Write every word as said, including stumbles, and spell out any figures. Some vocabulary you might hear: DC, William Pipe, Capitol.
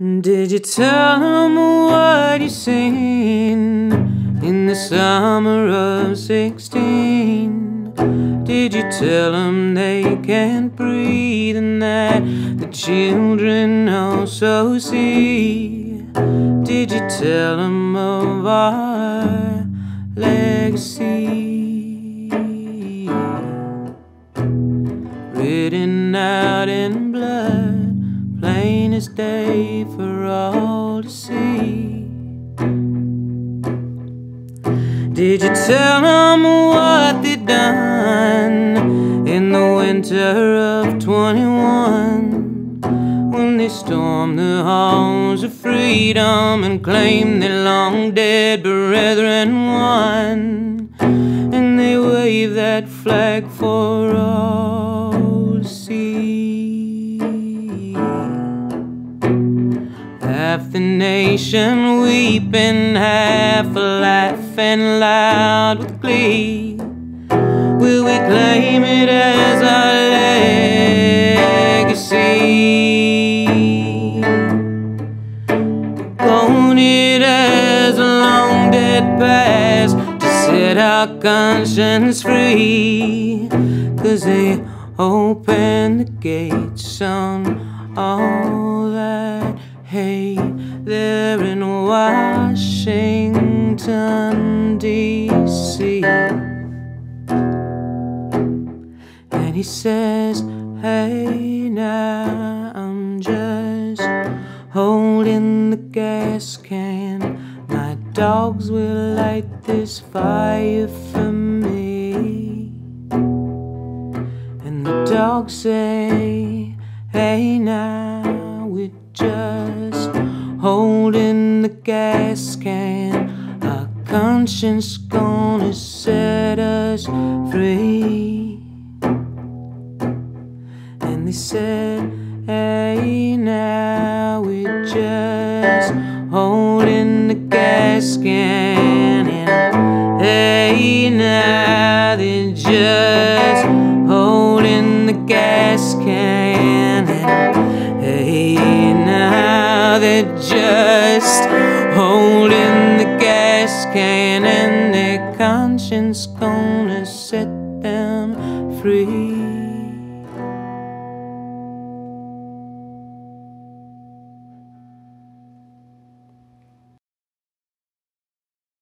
Did you tell them what you seen in the summer of sixteen? Did you tell them they can't breathe and that the children also see? Did you tell them of our legacy, written out in blood, plain as day for all to see? Did you tell them what they'd done in the winter of twenty-one, when they stormed the halls of freedom and claimed their long dead brethren won, and they waved that flag for all to see? Half the nation weeping, half laughing loud with glee. Will we claim it as our legacy? Own it as a long dead past to set our conscience free, 'cause they opened the gates on all that hey, there in Washington, D C And he says, hey, now I'm just holding the gas can. My dogs will light this fire for me. And the dogs say, hey, now we're just holding the gas can. Our conscience gonna set us free. And they said, hey, now we're just holding the gas can. And hey, now they're just holding the gas can. And hey, now they're just holding the gas can, and their conscience gonna set them free.